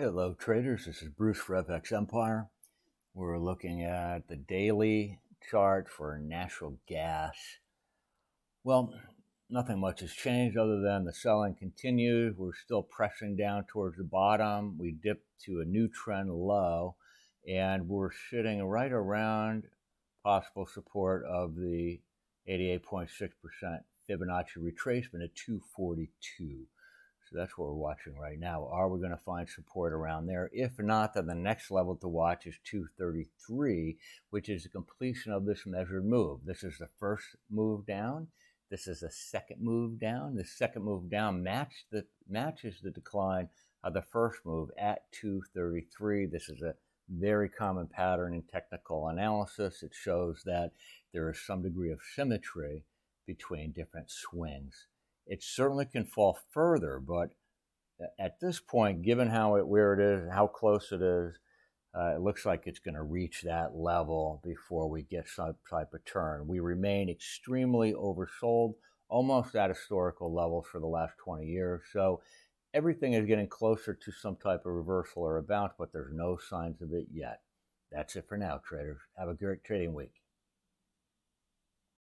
Hello traders, this is Bruce for FX Empire. We're looking at the daily chart for natural gas. Well, nothing much has changed other than the selling continues. We're still pressing down towards the bottom. We dipped to a new trend low, and we're sitting right around possible support of the 88.6% Fibonacci retracement at 242. So that's what we're watching right now. Are we going to find support around there? If not, then the next level to watch is 233, which is the completion of this measured move. This is the first move down. This is the second move down. The second move down matches the decline of the first move at 233. This is a very common pattern in technical analysis. It shows that there is some degree of symmetry between different swings. It certainly can fall further, but at this point, given where it is, and how close it is, it looks like it's going to reach that level before we get some type of turn. We remain extremely oversold, almost at historical levels for the last 20 years. So everything is getting closer to some type of reversal or a bounce, but there's no signs of it yet. That's it for now, traders. Have a great trading week.